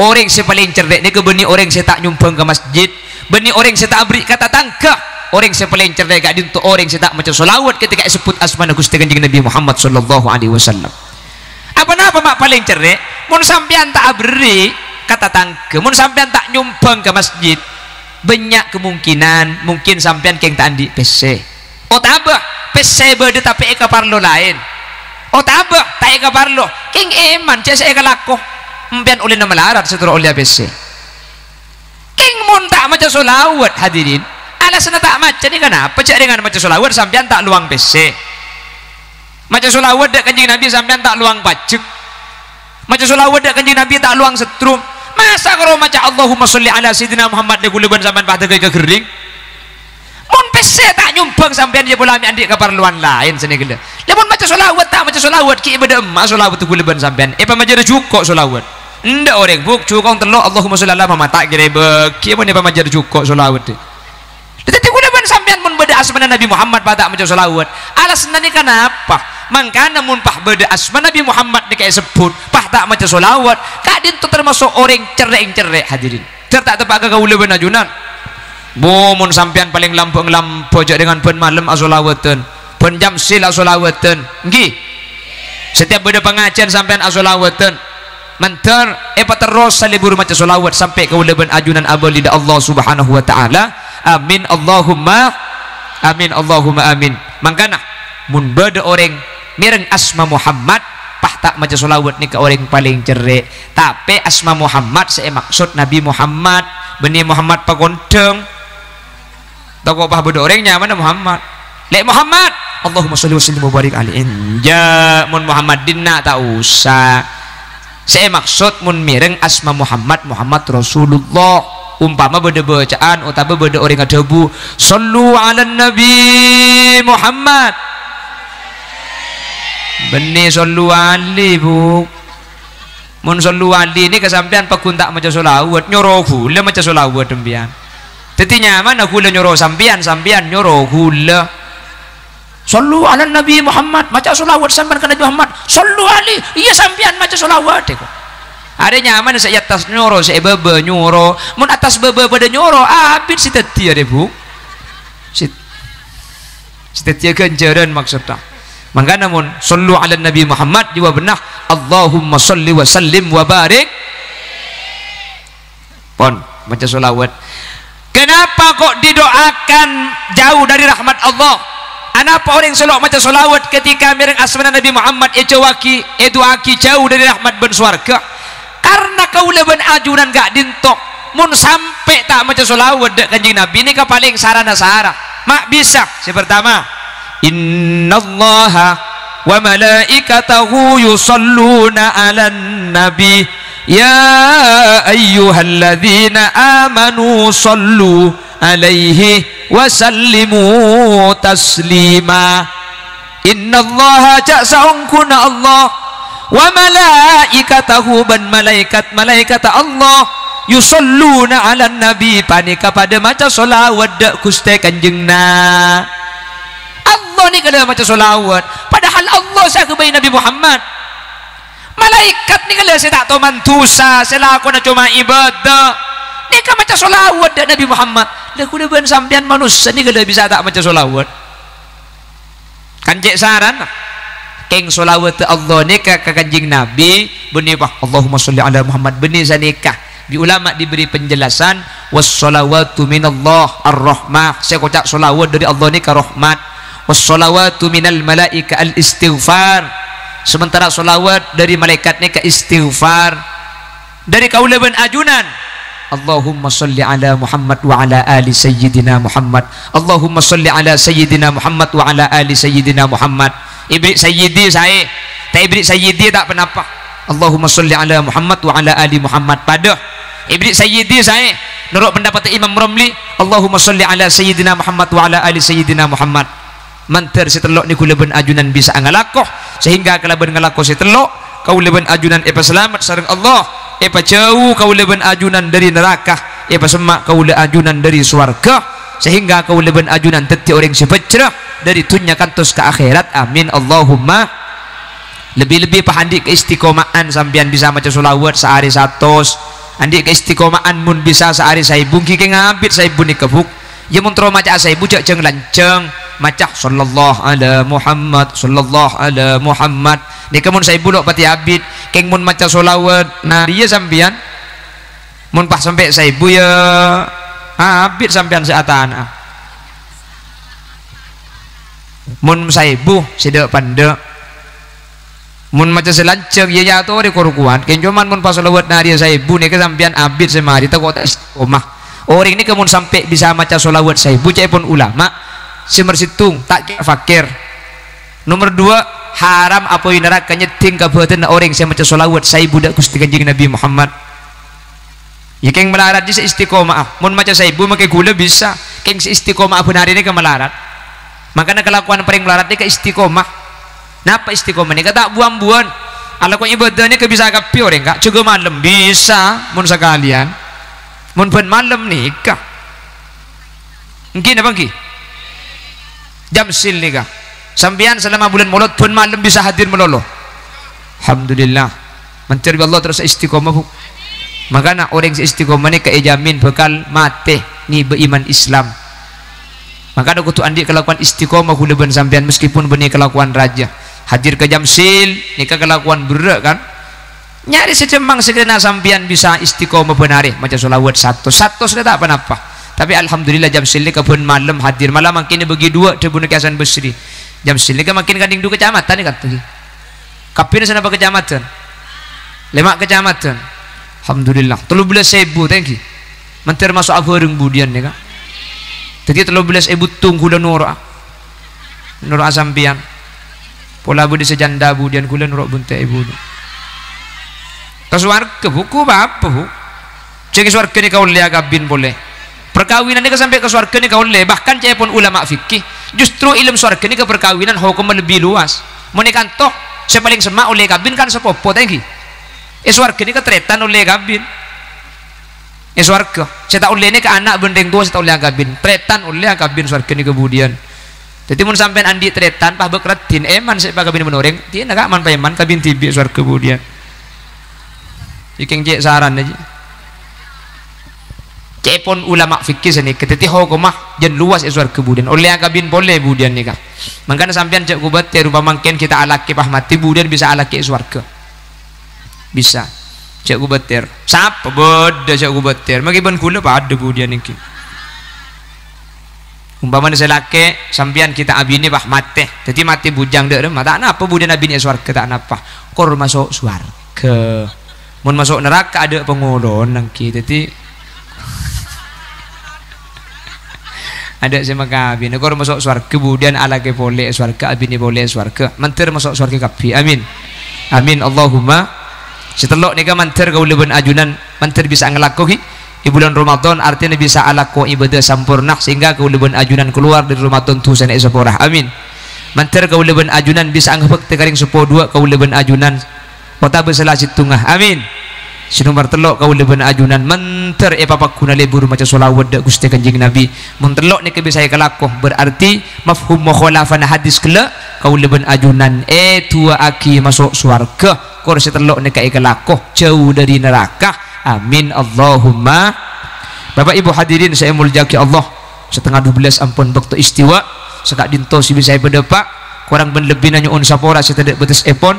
orang si paling cerdik ni ke benih orang si tak nyumbang ke masjid benih orang si tak abrik kata tangka orang si paling cerdik kak di toko orang si tak macam solawat ketika sebut asma Gusti Kanjeng Nabi Muhammad sallallahu alaihi wasallam apa-apa mak paling cerdik mun sampean tak abrik kata tangke mun sampean tak nyumbang ke masjid banyak kemungkinan mungkin sampean keng tandi P C oh tabah P C berde tapi eka parlo lain oh tabah tak eka parlo keng eman cek eka lakoh mbian oleh nama larat setelah oleh P C keng mun tak maca solawat hadirin alasan tak maca ni kenapa cek dengan maca solawat sampean tak luang P C maca solawat dak Kanjeng Nabi sampean tak luang pacek maca solawat dak Kanjeng Nabi tak luang setrum masa kalau maca Allahumma sholli ala sayyidina Muhammad deguluban sampean pada ke gering mun P C tak nyumbang sampean dia boleh ambil keperluan lain sini gede lamun maca solawat tak maca solawat ki beda emak solawat deguluban sampean eh pamajar jukok solawat ndak orang buk jukong telok Allahumma sholli ala Muhammad tak gere beki mun pamajar jukok solawat deguluban sampean mun beda asma Nabi Muhammad pada maca solawat alasna ni kenapa mangkana mun pah beda asma Nabi Muhammad ni kaya sebut pah tak macam solawat kak din tu termasuk orang cerek-cerek hadirin cerdak tepak ke kaula ben ajunan bo mun sampean paling lampau-lampau jak dengan ben malam asolawatan ben jam sil asolawatan nggih setiap beda pengajian sampean asolawatan mentar epa terus salibur macam solawat sampai kaula ben ajunan abalida Allah Subhanahu wa taala amin Allahumma amin Allahumma amin mangkana mun beda orang mireng asma Muhammad pah tak maca solawat ni ke orang paling cerik tapi asma Muhammad saya maksud Nabi Muhammad benih Muhammad pagonteng toko pah bodoh orangnya mana Muhammad lek Muhammad Allahumma sholli wa sallim wa barik alaihi ja mun Muhammad dinna tak usah saya maksud mun mireng asma Muhammad Muhammad Rasulullah umpama beda bacaan utama beda orang adebu sallu ala nabi Muhammad benih sallu ali bu mun sallu ali ni kesampean paguntak maca solawat nyoro gula maca solawat dembian dadi nyaman aku le nyoro sampean sampean nyoro gula sallu ala nabi Muhammad maca solawat sampean kana Muhammad sallu ali iya sampean maca solawat dek ada nyaman saya atas nyoro saya bebe nyoro mun atas bebe pada nyoro abid si tadi ya bu si si tadi ganjaran maksudnya maka namun sallu ala nabi Muhammad juga benar Allahumma salli wa sallim wa barik pon baca solawat kenapa kok didoakan jauh dari rahmat Allah kenapa orang solok baca solawat ketika mireng asmana Nabi Muhammad itu waki itu aki jauh dari rahmat ben swarga karena kaula ben ajunan gak dintok mun sampai tak baca solawat dek Kanjeng Nabi ini ke paling sarana-sarana mak bisa si pertama innallaha wa malaikatahu yusalluna ala nabi ya ayyuhalladzina amanu sallu alaihi wa sallimu taslima innallaha ja'sa'unkun Allah wa malaikatahu ban malaikat malaikat Allah yusalluna ala nabi panika pada maca solawat dak Gusti Kanjengna Allah ni kalau macam solawat padahal Allah saya kebayi Nabi Muhammad malaikat ni kalau saya tak tahu mantusa saya lakukan cuma ibadah ni kalau macam solawat dari Nabi Muhammad dah kuda ben sampean manusia ni kalau bisa tak macam solawat kan cek saran keng solawat Allah ni ke Kanjeng Nabi benih bah Allahumma sholli ala Muhammad benih sanikah di ulama diberi penjelasan wassalawatu minallah ar-rahmah saya kocak solawat dari Allah ni ke rahmat wassalawatu minal malaika al-istighfar sementara solawat dari malaikat ni ke istighfar dari kaula ben ajunan Allahumma salli ala Muhammad wa ala ali sayyidina Muhammad Allahumma salli ala sayyidina Muhammad wa ala ali sayyidina Muhammad ibrik sayyidi saya tak ibrik sayyidi tak penapa Allahumma sholli ala Muhammad wa ala ali Muhammad. Padah ibni sayyidi saya menurut pendapat Imam Romli, Allahumma sholli ala sayyidina Muhammad wa ala ali sayyidina Muhammad. Mantar sitelok niku leben ajunan bisa ngalakoh, sehingga kalaben ngalakoh sitelok kau leben ajunan epa selamat sareng Allah, epa jauh kau leben ajunan dari neraka, epa semak kau leben ajunan dari swarga, sehingga kau leben ajunan teti orang sepecerah dari dunia kantos ke akhirat. Amin. Allahumma lebih-lebih pahandi keistiqomaan sampean bisa maca selawat sehari satus, andi keistiqomaan mun bisa sehari saibung kike ngabit saibung dikebuk ya muntro maca saibung jak jeng lanceng maca sallallahu ala Muhammad sallallahu ala Muhammad dikemun saibung lok pati abid keng mun maca selawat nah dia sampean mun pas sampai saibung ya habis sampean seatana mun saibu sidak pandek mun maca selanceng ya nyato di korukuan ken cuman mun pas lewat nari saibu niki sampean abid semari teko omah orang ini kemun sampai bisa maca selawat saibu cai pun ulama simer situng tak fakir nomor dua haram apa neraka nyeting kabuatan orang saya maca selawat saibu dak Gusti Kanjeng Nabi Muhammad. Ya keng melarat di seistiqomah mun maca saibu make gula bisa keng seistiqomah benar ini ke melarat makanya kelakuan paling melarat ini ke istiqomah napa istiqomah ini kata buang-buang alaku ibadahnya ke bisa kapi orang kak juga malam bisa mun sekalian mun ben malam nikah mungkin apa mungkin jam sil nikah sampean selama bulan mulut ben malam bisa hadir meloloh alhamdulillah mencari Allah terus istiqomah. Makanya orang istiqomah ini kejamin bekal mati ni beriman Islam. Makanya kutu andik kelakuan istiqomah kuleban sampean meskipun benih kelakuan raja. Hadir ke jamsil nikah kelakuan berat kan. Nyari secemang segena sampean bisa istiqomah benari macam solawat satu satu sudah tak apa-apa. Tapi alhamdulillah jamsil ni kebun malam hadir malam makin bagi dua tribun kiasan besri. Jamsil ni makin kanding dua kecamatan ni kata. Kapin sana apa kecamatan? Lemak kecamatan. Alhamdulillah telu belas ibu thank you mentir masuk abu reng budian ya kak jadi telu belas ibu tunggu dan nurah nurah sampian pola budi sejanda budian kulen nurah bunte ibu kesuarga buku apa bu cek kesuarga ni kau lihat kabin boleh perkawinan ni kau sampai kesuarga ni kau lihat bahkan cek pun ulama fikih justru ilmu suarga ni ke perkawinan hukum lebih luas menikah toh saya paling semak oleh kabin kan sepopo thank you eh suarga ini keteretan oleh kabin eh suarga saya tak oleh ini ke anak benteng tua saya tak oleh kabin teretan oleh kabin suarga ini kemudian jadi mun sampai andi teretan pah bekretin eman saya pah kabin menoreng dia nak aman pah eman kabin tibi suarga kemudian ikan cek saran aja cek pun ulama fikir sini ketiti hukumah jen luas eh suarga kemudian oleh kabin boleh kemudian ni kak makanya sampai cek kubat ya rupa mungkin kita alaki pah mati kemudian bisa alaki eh suarga bisa cak gubatir siapa bodoh cak gubatir makibun gula pada budian niki umpamanya saya laki sampian kita abini bah mati jadi mati bujang dek remah tak napa budian abini suarga tak napa kor masuk suarga mun masuk neraka ada pengolon niki jadi ada sama kabin kor masuk suarga budian ala ke boleh suarga abini boleh suarga mentir masuk suarga kabi amin amin Allahumma setelok nika manter kau leben ajunan manter bisa ngelakuhi di bulan Ramadan artinya bisa alaku ibadah sampurna sehingga kau leben ajunan keluar dari Ramadan tu sana esoporah amin manter kau leben ajunan bisa anggap tekaring sepo dua kau leben ajunan kota berselah situngah amin sinumar telok kau leben ajunan manter eh papa kuna lebur macam solawat dak Gusti Kanjeng Nabi mentelok nika bisa kelakuh berarti mafhum mukhalafan hadis kela kau leben ajunan eh tua aki masuk swarga kursi telok neka ikhlakoh jauh dari neraka amin Allahumma. Bapak ibu hadirin saya muljaki Allah setengah dua belas ampun waktu istiwa sekak dinto si bisa berdepak kurang berlebih nanya on sapora saya tidak betes epon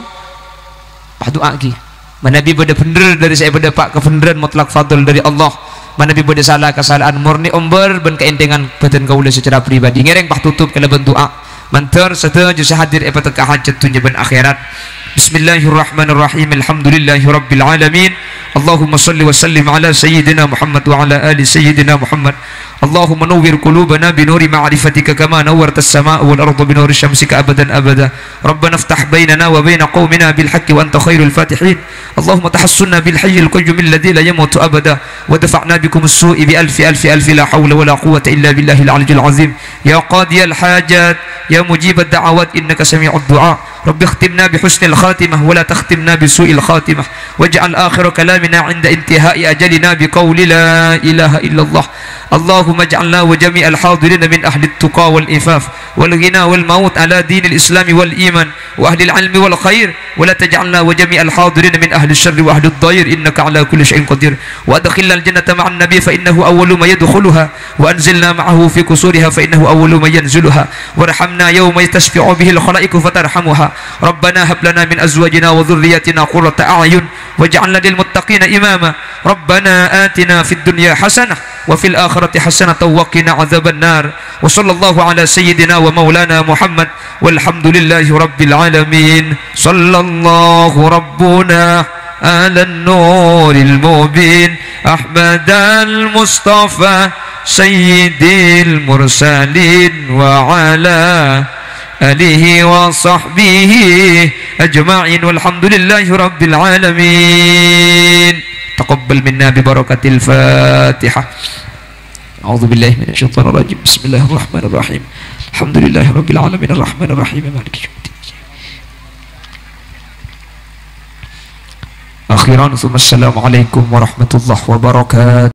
pah doa lagi manabi beda bener dari saya berdepak kebeneran mutlak fadl dari Allah manabi beda salah kesalahan murni omber ben keendengan badan kaula secara pribadi ngereng pah tutup kala doa mantar setelah jasa hadir epa teka hajat dunia ben akhirat. Bismillahirrahmanirrahim. Alhamdulillahirrabbilalamin. Allahumma salli wa sallim ala sayyidina Muhammad wa ala ali sayyidina Muhammad. Allahumma nawwir qulubana bi nuri ma'rifatika kama nawwarta as-samaa'a wal arda bi nuri syamsika abadan abada. Rabbana iftah bainana wa bain qaumina bil haqqi wa anta khairul fatihin. Allahumma tahassunna bil hayyil qayyum alladhi la yamutu abada wa dafa'na bikum as-su'i bi alfi alfi alfi la hawla wa la quwwata illa billahil aliyyil azim. Ya qadiyal hajat ya mujibad da'awat innaka sami'ud du'a. Rabbi khtimna bi husnil khatimah wa la takhtimna bi su'il khatimah waj'al akhir kalamina 'inda intihai ajalina bi qawli la ilaha illallah. Allahumma ij'alna wa jami'al hadirin min ahli at-tuqa wal ifaf wal ghina wal maut ala dinil islam wal iman wa ahli al-'ilmi wal khair wa la taj'alna wa jami'al hadirin min ahli ash-sharri wa ahli ad-dair innaka 'ala kulli shay'in qadir. Wa adkhilna al-jannata ma'an nabiy fa innahu awwalu ma yadkhuluha wa anzilna ma'ahu fi qusuriha fa innahu awwalu ma yanzuluha warhamna yawma tashfi'u bihi al-khala'iqu fatarhamuha. Rabbana hab lana min azwajina wa dhurriyyatina qurrata a'yun waj'alna lil muttaqina imama. Rabbana atina fid dunya hasanah wa fil akhirati حسنة وقنا عذاب النار وصلى الله على سيدنا ومولانا محمد والحمد لله رب العالمين. صلى الله ربنا على النور المبين أحمد المصطفى سيد المرسلين وعلى آله وصحبه أجمعين والحمد لله رب العالمين. تقبل منا ببركة الفاتحة. أعوذ بالله من الشيطان الرجيم بسم الله الرحمن الرحيم الحمد لله رب العالمين الرحمن الرحيم مالك يوم الدين. أخيرا ثم السلام عليكم ورحمة الله وبركاته.